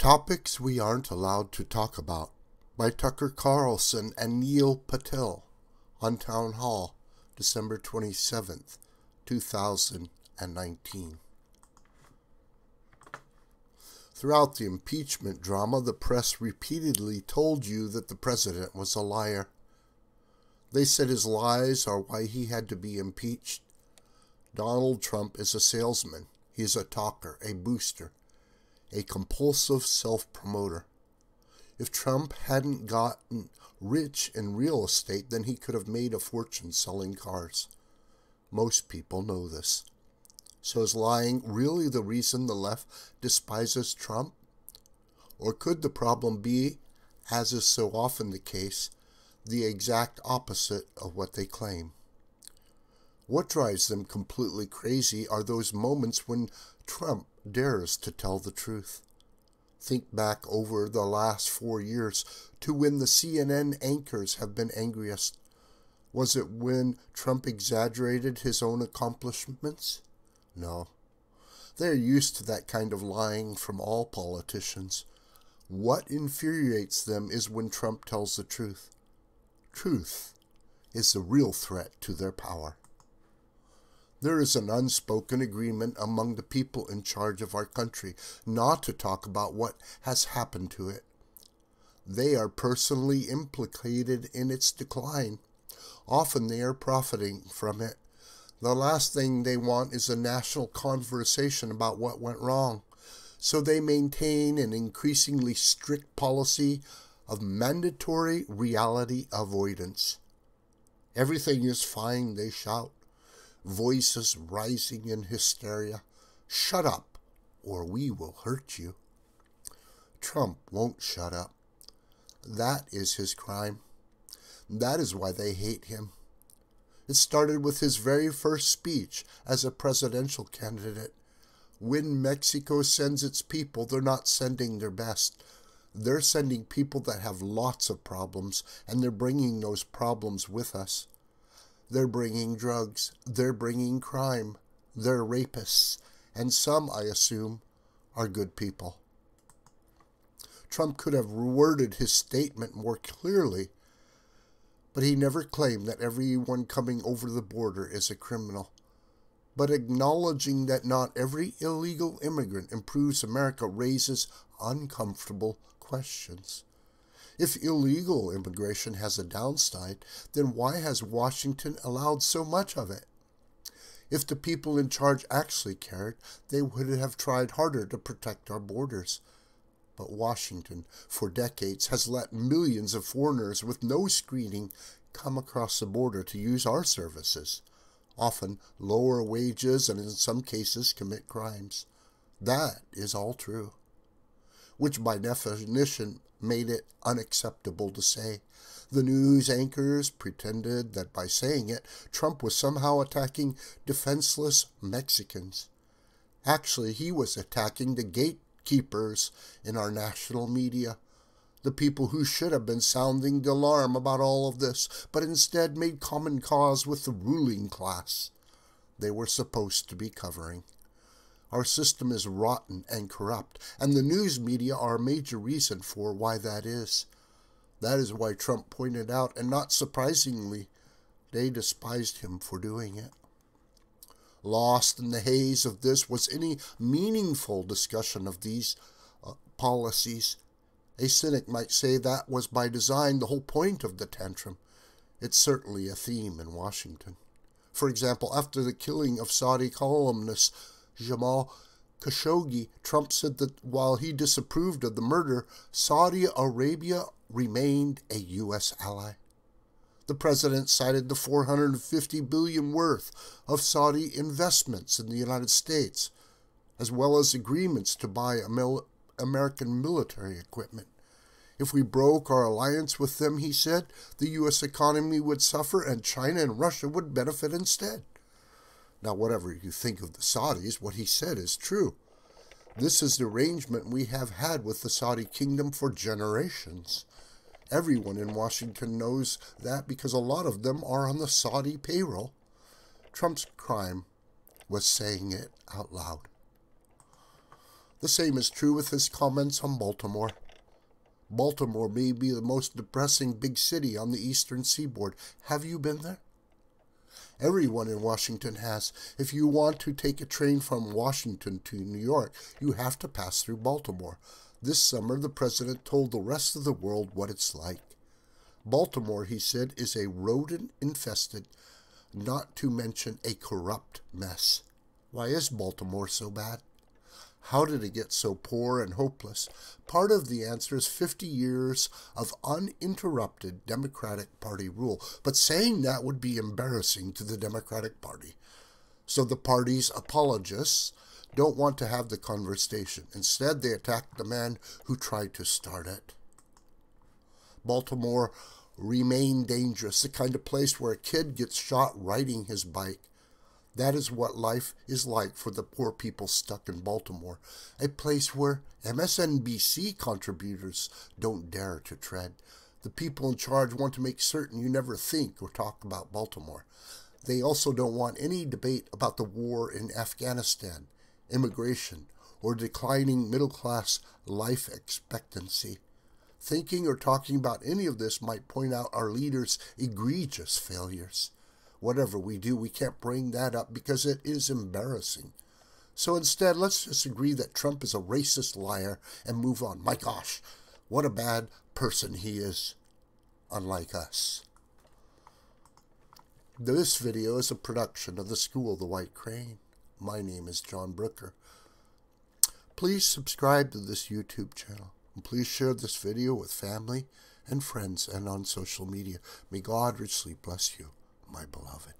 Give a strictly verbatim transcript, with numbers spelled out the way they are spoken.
Topics We Aren't Allowed to Talk About by Tucker Carlson and Neil Patel on Town Hall, December twenty-seventh, two thousand nineteen. Throughout the impeachment drama, the press repeatedly told you that the president was a liar. They said his lies are why he had to be impeached. Donald Trump is a salesman. He is a talker, a booster, a compulsive self-promoter. If Trump hadn't gotten rich in real estate, then he could have made a fortune selling cars. Most people know this. So is lying really the reason the left despises Trump? Or could the problem be, as is so often the case, the exact opposite of what they claim? What drives them completely crazy are those moments when Trump dares to tell the truth. Think back over the last four years to when the C N N anchors have been angriest. Was it when Trump exaggerated his own accomplishments? No. They're used to that kind of lying from all politicians. What infuriates them is when Trump tells the truth. Truth is the real threat to their power. There is an unspoken agreement among the people in charge of our country not to talk about what has happened to it. They are personally implicated in its decline. Often they are profiting from it. The last thing they want is a national conversation about what went wrong. So they maintain an increasingly strict policy of mandatory reality avoidance. Everything is fine, they shout. Voices rising in hysteria. Shut up, or we will hurt you. Trump won't shut up. That is his crime. That is why they hate him. It started with his very first speech as a presidential candidate. When Mexico sends its people, they're not sending their best. They're sending people that have lots of problems, and they're bringing those problems with us. They're bringing drugs, they're bringing crime, they're rapists, and some, I assume, are good people. Trump could have worded his statement more clearly, but he never claimed that everyone coming over the border is a criminal. But acknowledging that not every illegal immigrant improves America raises uncomfortable questions. If illegal immigration has a downside, then why has Washington allowed so much of it? If the people in charge actually cared, they would have tried harder to protect our borders. But Washington, for decades, has let millions of foreigners with no screening come across the border to use our services, often lower wages and in some cases commit crimes. That is all true, which by definition made it unacceptable to say. The news anchors pretended that by saying it, Trump was somehow attacking defenseless Mexicans. Actually, he was attacking the gatekeepers in our national media, the people who should have been sounding the alarm about all of this, but instead made common cause with the ruling class they were supposed to be covering. Our system is rotten and corrupt, and the news media are a major reason for why that is. That is why Trump pointed out, and not surprisingly, they despised him for doing it. Lost in the haze of this was any meaningful discussion of these uh, policies. A cynic might say that was by design the whole point of the tantrum. It's certainly a theme in Washington. For example, after the killing of Saudi columnist Jamal Khashoggi, Trump said that while he disapproved of the murder, Saudi Arabia remained a U S ally. The president cited the four hundred fifty billion dollars worth of Saudi investments in the United States, as well as agreements to buy American military equipment. If we broke our alliance with them, he said, the U S economy would suffer and China and Russia would benefit instead. Now, whatever you think of the Saudis, what he said is true. This is the arrangement we have had with the Saudi kingdom for generations. Everyone in Washington knows that because a lot of them are on the Saudi payroll. Trump's crime was saying it out loud. The same is true with his comments on Baltimore. Baltimore may be the most depressing big city on the eastern seaboard. Have you been there? Everyone in Washington has. If you want to take a train from Washington to New York, you have to pass through Baltimore. This summer, the president told the rest of the world what it's like. Baltimore, he said, is a rodent-infested, not to mention a corrupt mess. Why is Baltimore so bad? How did it get so poor and hopeless? Part of the answer is fifty years of uninterrupted Democratic Party rule, but saying that would be embarrassing to the Democratic Party. So the party's apologists don't want to have the conversation. Instead, they attack the man who tried to start it. Baltimore remained dangerous, the kind of place where a kid gets shot riding his bike. That is what life is like for the poor people stuck in Baltimore, a place where M S N B C contributors don't dare to tread. The people in charge want to make certain you never think or talk about Baltimore. They also don't want any debate about the war in Afghanistan, immigration, or declining middle-class life expectancy. Thinking or talking about any of this might point out our leaders' egregious failures. Whatever we do, we can't bring that up because it is embarrassing. So instead, let's just agree that Trump is a racist liar and move on. My gosh, what a bad person he is, unlike us. This video is a production of The School of the White Crane. My name is John Brooker. Please subscribe to this YouTube channel. And please share this video with family and friends and on social media. May God richly bless you, my beloved.